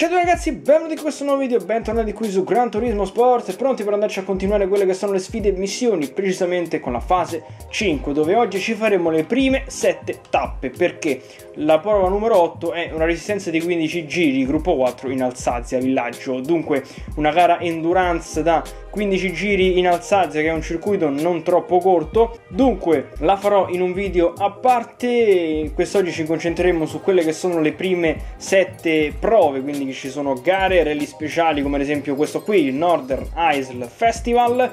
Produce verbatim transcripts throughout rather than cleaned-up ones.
Ciao a tutti ragazzi, benvenuti in questo nuovo video, bentornati qui su Gran Turismo Sports, pronti per andarci a continuare quelle che sono le sfide e missioni, precisamente con la fase cinque, dove oggi ci faremo le prime sette tappe, perché la prova numero otto è una resistenza di quindici giri, gruppo quattro in Alsazia, villaggio, dunque una gara endurance da quindici giri in Alsazia, che è un circuito non troppo corto, dunque la farò in un video a parte. Quest'oggi ci concentreremo su quelle che sono le prime sette prove, quindi che ci sono gare, rally speciali come ad esempio questo qui, il Northern Isle Festival,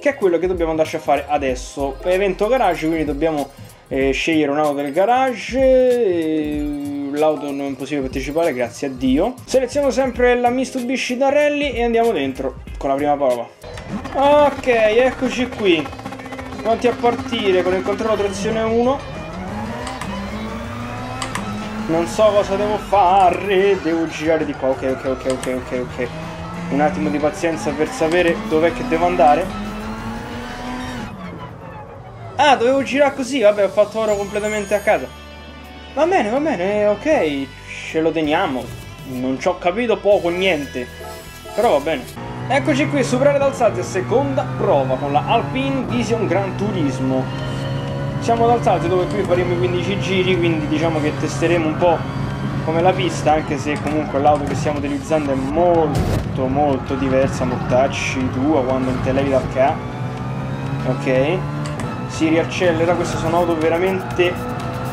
che è quello che dobbiamo andarci a fare adesso. Evento garage, quindi dobbiamo eh, scegliere un'auto del garage, e l'auto non è possibile partecipare, grazie a Dio. Seleziono sempre la Mitsubishi Dorelly e andiamo dentro con la prima prova. Ok, eccoci qui, pronti a partire con il controllo trazione uno. Non so cosa devo fare, devo girare di qua, ok, ok, ok, ok, ok, ok. Un attimo di pazienza per sapere dov'è che devo andare. Ah, dovevo girare così, vabbè, ho fatto oro completamente a casa. Va bene, va bene, ok, ce lo teniamo. Non ci ho capito poco, niente, però va bene. Eccoci qui, superare d'Alsazia, seconda prova con la Alpine Vision Gran Turismo. Siamo ad Alsazia, dove qui faremo i quindici giri, quindi diciamo che testeremo un po' come la pista, anche se comunque l'auto che stiamo utilizzando è molto molto diversa. Mortacci tua quando te levi dal ca. Ok, si riaccelera, queste sono auto veramente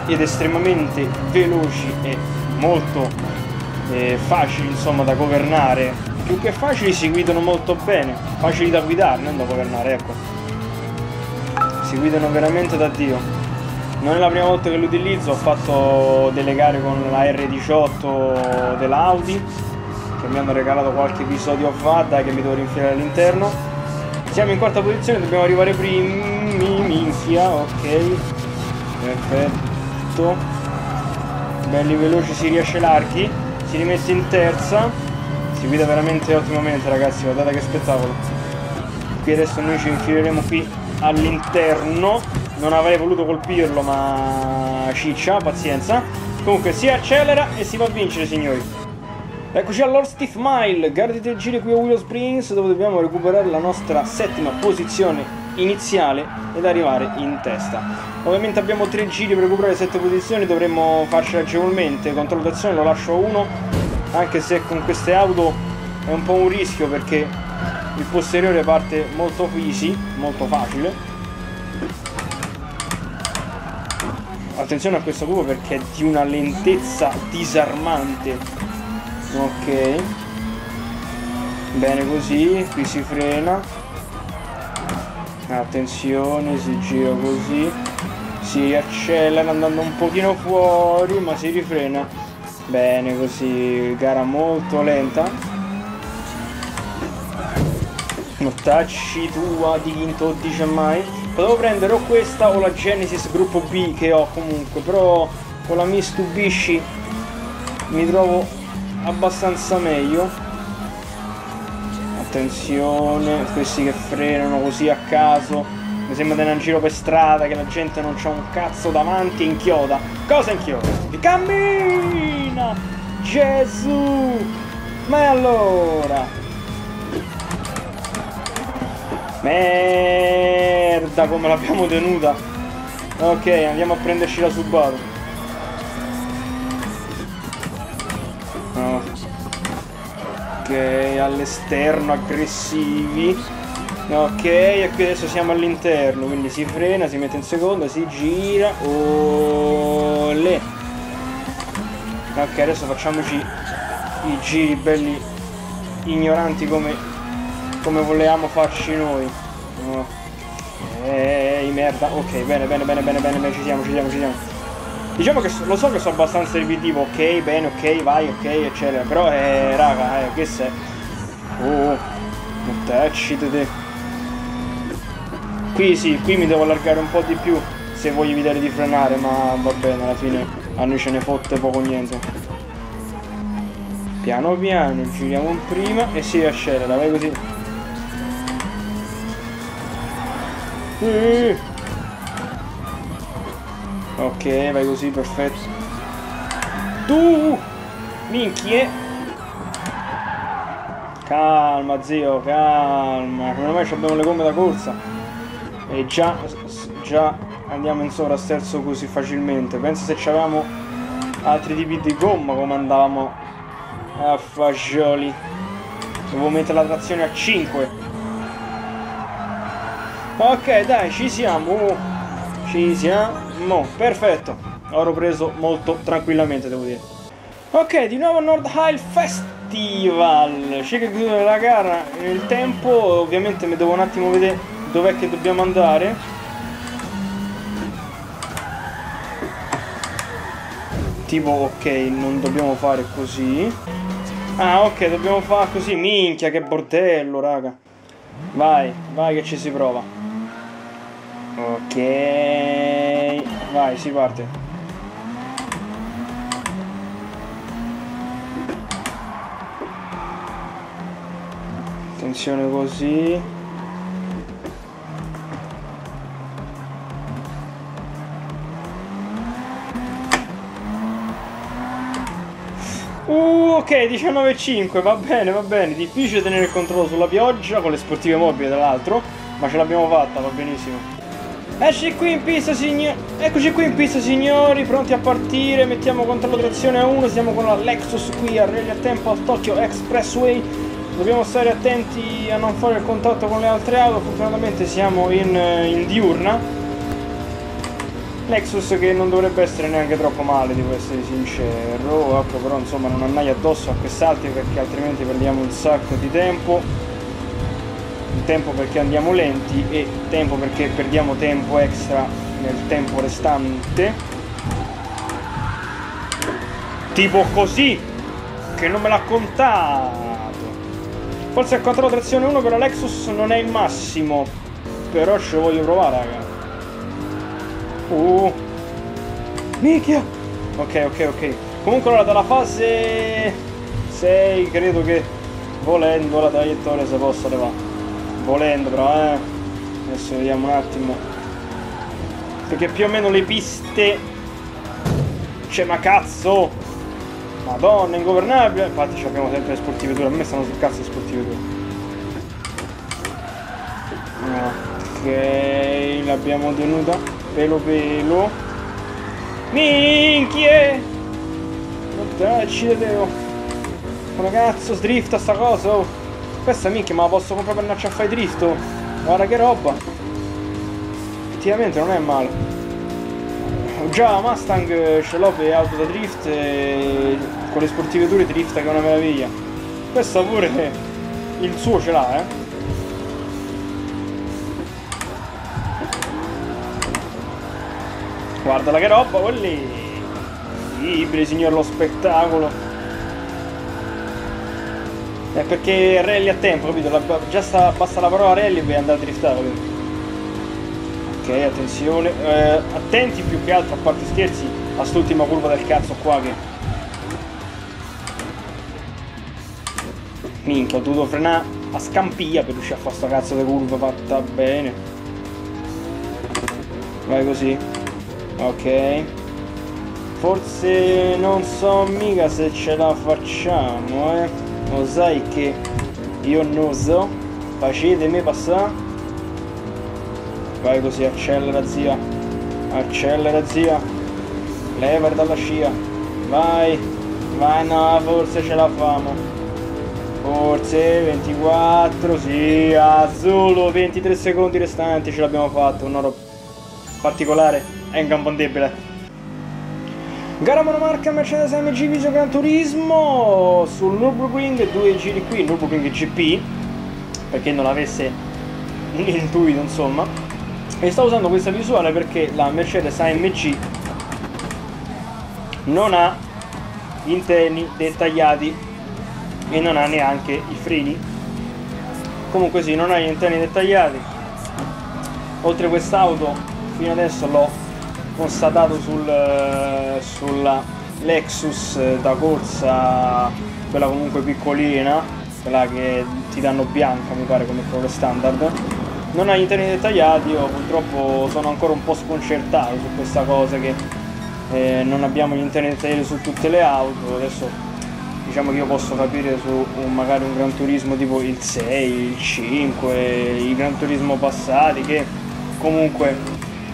ed estremamente veloci e molto eh, facili insomma da governare. Più che facili, si guidano molto bene, facili da guidare, non da governare, ecco. Si guidano veramente da Dio. Non è la prima volta che lo utilizzo, ho fatto delle gare con la R diciotto dell'Audi, che mi hanno regalato qualche episodio fatta che mi devo rinfilare all'interno. Siamo in quarta posizione, dobbiamo arrivare primi, minchia, ok, perfetto, belli veloci, si riesce l'archi, si rimette in terza, si guida veramente ottimamente ragazzi, guardate che spettacolo. Qui adesso noi ci infileremo qui all'interno, non avrei voluto colpirlo ma ciccia, pazienza. Comunque si accelera e si va a vincere signori. Eccoci all'Horstiff Mile, gara di tre giri qui a Willow Springs, dove dobbiamo recuperare la nostra settima posizione iniziale ed arrivare in testa. Ovviamente abbiamo tre giri per recuperare sette posizioni, dovremmo farcela agevolmente. Controllo d'azione lo lascio a uno, anche se con queste auto è un po' un rischio perché il posteriore parte molto easy, molto facile. Attenzione a questo cubo perché è di una lentezza disarmante. Ok, bene così, qui si frena. Attenzione, si gira così, si accelera andando un pochino fuori ma si rifrena. Bene così, gara molto lenta. Mortacci tua di quinto dice mai. Potevo prendere o questa o la Genesis gruppo B che ho comunque, però con la Mitsubishi mi trovo abbastanza meglio. Attenzione, questi che frenano così a caso, mi sembra di andare in giro per strada che la gente non c'ha un cazzo davanti e inchioda. Cosa inchioda? Cammina! Gesù! Ma allora! Merda come l'abbiamo tenuta. Ok, andiamo a prenderci la Subaru. Ok, all'esterno aggressivi. Ok, e qui adesso siamo all'interno, quindi si frena, si mette in seconda, si gira. Olè. Ok, adesso facciamoci i giri belli ignoranti come come volevamo farci noi. Eeeh, merda. Ok, bene, bene, bene, bene, bene, ci siamo, ci siamo, ci siamo. Diciamo che so, lo so che sono abbastanza ripetitivo, ok, bene, ok, vai, ok, eccetera. Però, eh, raga, eh, che se... Oh, mortacci te. Qui sì, qui mi devo allargare un po' di più se voglio evitare di frenare, ma va bene, alla fine a noi ce ne fotte poco niente. Piano piano, giriamo in prima e si accelera, vai così. Ok, vai così, perfetto. Tu minchie. Calma zio, calma, come mai abbiamo le gomme da corsa e già, già andiamo in sovrasterzo così facilmente. Penso se avevamo altri tipi di gomma come andavamo a fagioli. Devo mettere la trazione a cinque. Ok dai, ci siamo, uh, ci siamo, perfetto, l'ho ripreso molto tranquillamente devo dire. Ok, di nuovo Northern Isle Festival, cerca di chiudere la gara nel tempo, ovviamente mi devo un attimo vedere dov'è che dobbiamo andare. Tipo ok, non dobbiamo fare così. Ah ok, dobbiamo fare così, minchia che bordello raga. Vai, vai che ci si prova. Ok, vai, si parte. Attenzione così. Uh, ok, diciannove e cinque, va bene, va bene. Difficile tenere il controllo sulla pioggia con le sportive mobili tra l'altro, ma ce l'abbiamo fatta, va benissimo. Eccoci qui in pista signori, eccoci qui in pista signori, pronti a partire. Mettiamo controllo trazione a uno, siamo con la Lexus qui a rally a tempo al Tokyo Expressway. Dobbiamo stare attenti a non fare il contatto con le altre auto, fortunatamente siamo in, in diurna. Lexus che non dovrebbe essere neanche troppo male, devo essere sincero. Ecco, però insomma non annai addosso a quest'altro perché altrimenti perdiamo un sacco di tempo. Il tempo perché andiamo lenti e tempo perché perdiamo tempo extra nel tempo restante. Tipo così, che non me l'ha contata. Forse il controllo trazione uno per la Lexus non è il massimo, però ce lo voglio provare raga. Uh Minchia. Ok ok ok. Comunque allora dalla fase sei credo che volendo la traiettoria si possa levare. Volendo però eh. Adesso vediamo un attimo, perché più o meno le piste, cioè ma cazzo, madonna, ingovernabile. Infatti ci abbiamo sempre le sportive due. A me stanno sul cazzo le sportive due. Ok, l'abbiamo tenuta pelo pelo. Minchie, dai, ci vedevo. Come cazzo sdrifta sta cosa? Oh. Questa minchia ma la posso comprare per andare a fare drift? Oh. Guarda che roba. Effettivamente non è male. Già la Mustang ce l'ho per auto da drift e con le sportive dure drift che è una meraviglia. Questa pure il suo ce l'ha, eh. Guardala che roba, quelli libri signor, lo spettacolo. È perché rally a tempo, capito? La, già sta, basta la parola rally per andare a driftare, capito? Ok, attenzione, eh, attenti più che altro, a parte scherzi, a quest'ultima curva del cazzo qua che... Minchia, ho dovuto frenare a scampia per riuscire a fare sta cazzo di curva fatta bene. Vai così. Ok. Forse non so mica se ce la facciamo, eh. Lo sai che io non so. Facetemi passare. Vai così, accelera zia, accelera zia, leva dalla scia, vai, vai, no, forse ce la famo, forse ventiquattro, sì, azzurro, ventitré secondi restanti, ce l'abbiamo fatto, un oro particolare, è incampondibile. Gara monomarca Mercedes A M G Visogran Turismo sul Nurburgring, due giri qui, Nurburgring G P, perché non l'avesse intuito insomma. E sto usando questa visuale perché la Mercedes A M G non ha interni dettagliati e non ha neanche i freni. Comunque sì, non ha gli interni dettagliati. Oltre quest'auto fino adesso l'ho constatato sul, sulla Lexus da corsa, quella comunque piccolina, quella che ti danno bianca mi pare come colore standard. Non ha gli interni dettagliati, io purtroppo sono ancora un po' sconcertato su questa cosa che eh, non abbiamo gli interni dettagliati su tutte le auto. Adesso diciamo che io posso capire su un, magari un Gran Turismo tipo il sei, il cinque, i Gran Turismo passati che comunque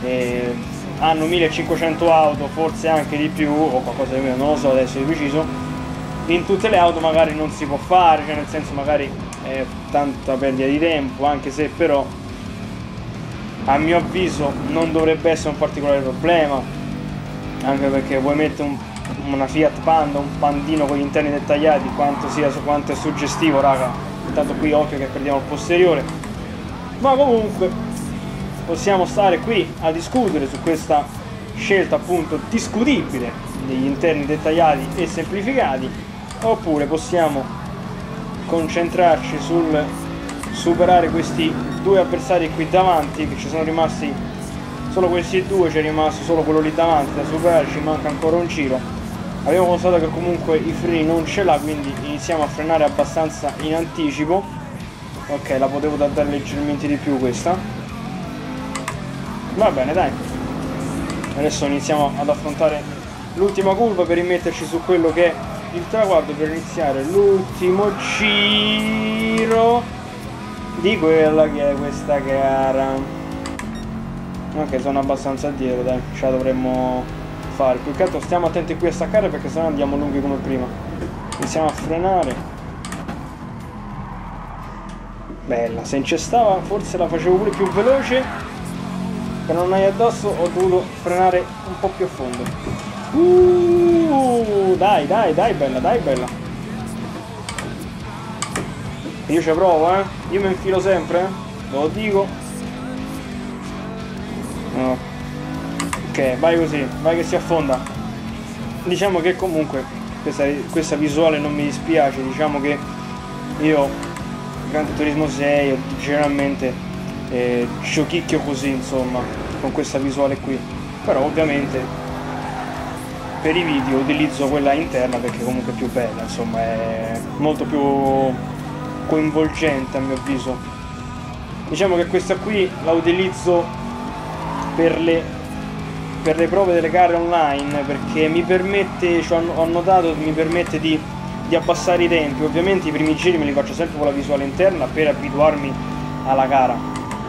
eh, hanno millecinquecento auto, forse anche di più o qualcosa di meno, non lo so, adesso è preciso. In tutte le auto magari non si può fare, cioè nel senso magari è tanta perdita di tempo, anche se però a mio avviso non dovrebbe essere un particolare problema, anche perché vuoi mettere un una Fiat Panda, un pandino con gli interni dettagliati, quanto sia, quanto è suggestivo, raga. Intanto qui occhio che perdiamo il posteriore, ma comunque possiamo stare qui a discutere su questa scelta appunto discutibile degli interni dettagliati e semplificati, oppure possiamo concentrarci sul superare questi due avversari qui davanti, che ci sono rimasti solo questi due, c'è rimasto solo quello lì davanti da superare, ci manca ancora un giro. Abbiamo constatato che comunque i freni non ce l'ha, quindi iniziamo a frenare abbastanza in anticipo. Ok, la potevo dare leggermente di più questa. Va bene, dai. Adesso iniziamo ad affrontare l'ultima curva per rimetterci su quello che è il traguardo, per iniziare l'ultimo giro di quella che è questa gara. Ok, sono abbastanza dietro, dai, ce la dovremmo... più che altro stiamo attenti qui a staccare, perché sennò andiamo lunghi come prima. Iniziamo a frenare. Bella, se incestava forse la facevo pure più veloce, per non andare addosso ho dovuto frenare un po' più a fondo. Uh, dai dai dai bella dai bella io ci provo, eh io mi infilo sempre, eh? Lo dico. No. Ok, vai così, vai che si affonda. Diciamo che comunque questa, questa visuale non mi dispiace, diciamo che io Gran Turismo sei generalmente eh, giochicchio così, insomma, con questa visuale qui, però ovviamente per i video utilizzo quella interna perché comunque è più bella, insomma, è molto più coinvolgente a mio avviso. Diciamo che questa qui la utilizzo per le per le prove delle gare online, perché mi permette, cioè ho notato, mi permette di, di abbassare i tempi. Ovviamente i primi giri me li faccio sempre con la visuale interna per abituarmi alla gara,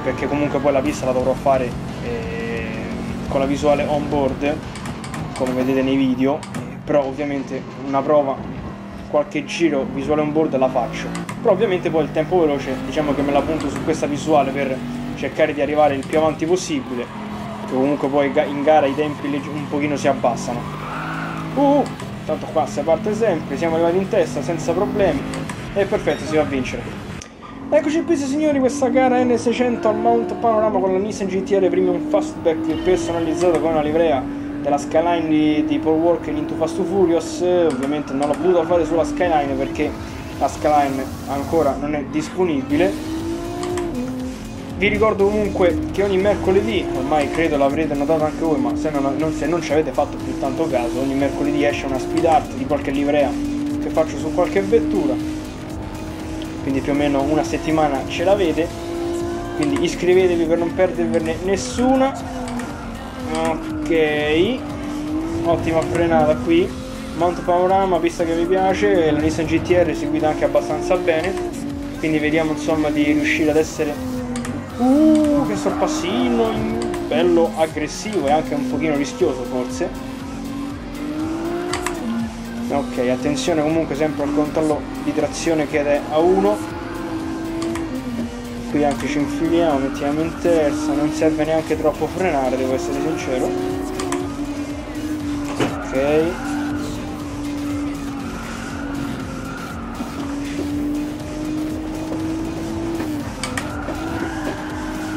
perché comunque poi la pista la dovrò fare eh, con la visuale on board, come vedete nei video, però ovviamente una prova, qualche giro visuale on board la faccio, però ovviamente poi il tempo veloce diciamo che me la punto su questa visuale per cercare di arrivare il più avanti possibile. Comunque poi in gara i tempi un pochino si abbassano. Uh, tanto qua si parte sempre, siamo arrivati in testa senza problemi e perfetto, si va a vincere. Eccoci qui signori, questa gara N seicento al Mount Panorama con la Nissan G T R Premium Fastback personalizzata con la livrea della Skyline di, di Paul Walker in two Fast to Furious. Ovviamente non l'ho potuta fare sulla Skyline perché la Skyline ancora non è disponibile. Vi ricordo comunque che ogni mercoledì, ormai credo l'avrete notato anche voi, ma se non, non, se non ci avete fatto più tanto caso, ogni mercoledì esce una speed art di qualche livrea che faccio su qualche vettura, quindi più o meno una settimana ce l'avete, quindi iscrivetevi per non perdervene nessuna. Ok, ottima frenata qui, Mount Panorama, pista che vi piace, la Nissan G T R è seguita anche abbastanza bene, quindi vediamo insomma di riuscire ad essere... Uh, che sorpassino, bello aggressivo e anche un pochino rischioso forse. Ok, attenzione comunque sempre al controllo di trazione che è a uno. Qui anche ci infiliamo, mettiamo in terza, non serve neanche troppo frenare, devo essere sincero. Ok.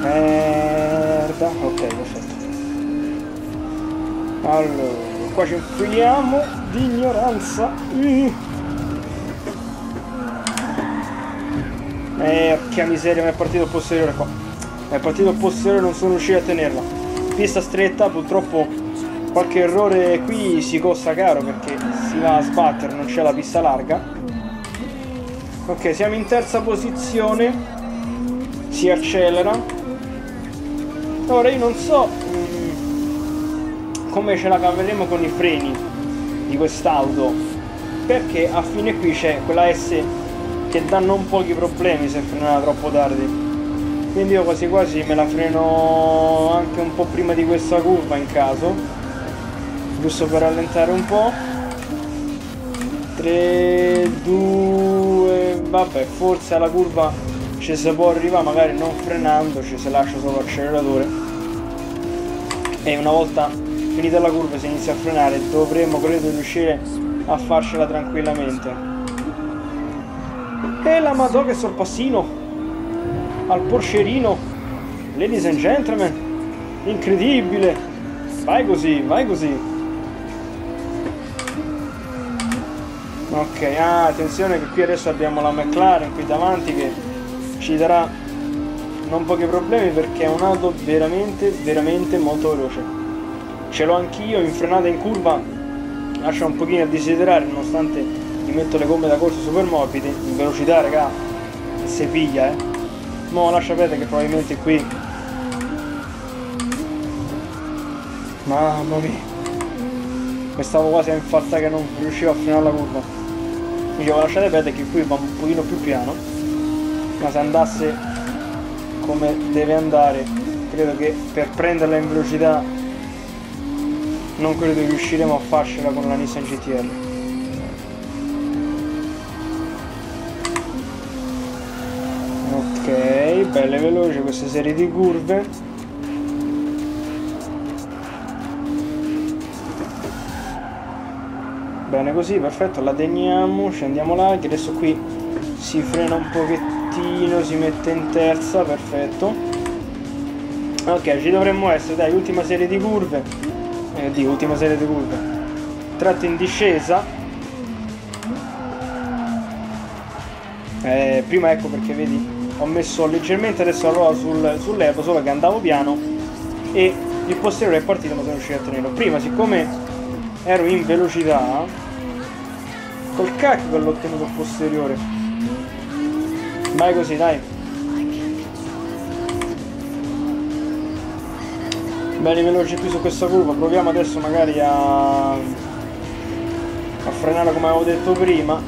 Merda, ok, perfetto. Allora, qua ci infiliamo di ignoranza. Mm. Eh, che miseria, mi è partito il posteriore qua. Mi è partito il posteriore, non sono riuscito a tenerla. Pista stretta, purtroppo qualche errore qui si costa caro perché si va a sbattere, non c'è la pista larga. Ok, siamo in terza posizione. Si accelera. Ora io non so mh, come ce la caveremo con i freni di quest'auto, perché a fine qui c'è quella S che dà non pochi problemi se frenata troppo tardi, quindi io quasi quasi me la freno anche un po' prima di questa curva in caso, giusto per rallentare un po'. Tre due vabbè, forse alla curva ci si può arrivare magari non frenandoci, se lascio solo l'acceleratore, e una volta finita la curva si inizia a frenare, dovremmo credo riuscire a farcela tranquillamente. E la madò che sorpassino al porcerino, ladies and gentlemen, incredibile. Vai così, vai così. Ok, ah, attenzione che qui adesso abbiamo la McLaren qui davanti che ci darà non pochi problemi, perché è un'auto veramente veramente molto veloce. Ce l'ho anch'io, in frenata in curva lascia un pochino a desiderare, nonostante gli metto le gomme da corsa super morbide. In velocità raga si piglia, eh. No, lascia vedere che probabilmente qui, mamma mia, mi stavo quasi a infartare che non riuscivo a frenare la curva. Dicevo, lasciate vedere che qui va un pochino più piano, ma se andasse come deve andare credo che per prenderla in velocità non credo che riusciremo a farcela con la Nissan G T R. Ok, belle veloci queste serie di curve. Bene così, perfetto, la teniamo, scendiamo là, che adesso qui si frena un pochettino, si mette in terza, perfetto. Ok, ci dovremmo essere, dai, ultima serie di curve. Eh, di ultima serie di curve. Tratto in discesa. Eh, prima ecco perché vedi, ho messo leggermente adesso la roda sul, sull'erbo, solo che andavo piano e il posteriore è partito, ma sono riuscito a tenerlo. Prima, siccome ero in velocità, col cacchio che l'ho tenuto il posteriore. Vai così, dai. Bene veloci qui su questa curva. Proviamo adesso magari a, a frenare come avevo detto prima.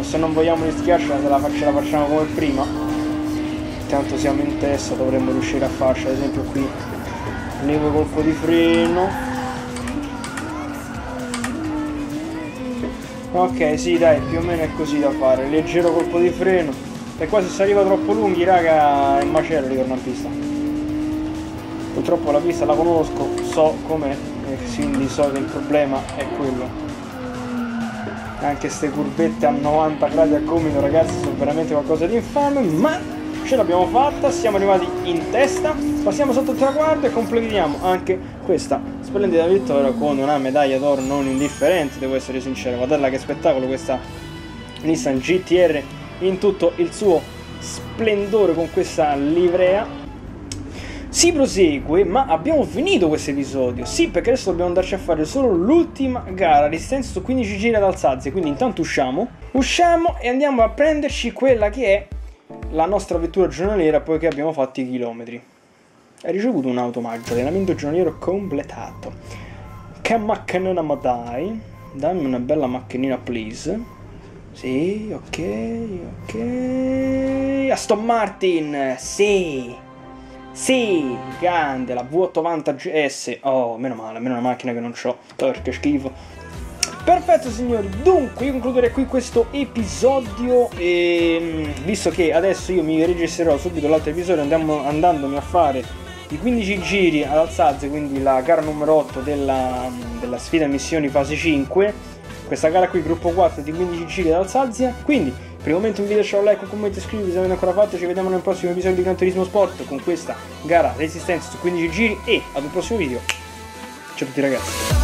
Se non vogliamo rischiarcela, se la, faccia, la facciamo come prima, tanto siamo in testa, dovremmo riuscire a farcela. Ad esempio qui levo colpo di freno, ok, sì dai, più o meno è così da fare, leggero colpo di freno, e qua se si arriva troppo lunghi raga è un macello ritorno a pista. Purtroppo la pista la conosco, so com'è, quindi so che il problema è quello. Anche queste curvette a novanta gradi a gomito ragazzi sono veramente qualcosa di infame, ma ce l'abbiamo fatta, siamo arrivati in testa, passiamo sotto il traguardo e completiamo anche questa splendida vittoria con una medaglia d'oro non indifferente, devo essere sincero. Guardate che spettacolo questa Nissan G T R in tutto il suo splendore con questa livrea. Si prosegue, ma abbiamo finito questo episodio, sì, perché adesso dobbiamo andarci a fare solo l'ultima gara, distanza su quindici giri ad Alsazia, quindi intanto usciamo, usciamo e andiamo a prenderci quella che è la nostra vettura giornaliera, poiché abbiamo fatto i chilometri. Hai ricevuto un automaggio, allenamento giornaliero completato. Che macchinina ma dai, dammi una bella macchinina please. Sì, ok, ok, Aston Martin, sì. Sì, grande, la V otto Vantage S. Oh, meno male, almeno una macchina che non c'ho, perché schifo. Perfetto signori, dunque io concluderei qui questo episodio e, visto che adesso io mi registrerò subito l'altro episodio, andiamo, andandomi a fare i quindici giri ad Alsazia, quindi la gara numero otto della, della sfida missioni fase cinque. Questa gara qui, gruppo quattro di quindici giri ad Alsazia. Quindi per il momento un video, lasciate un like, un commento, iscrivetevi se non l'avete ancora fatto, ci vediamo nel prossimo episodio di Gran Turismo Sport con questa gara resistenza su quindici giri e ad un prossimo video. Ciao a tutti ragazzi.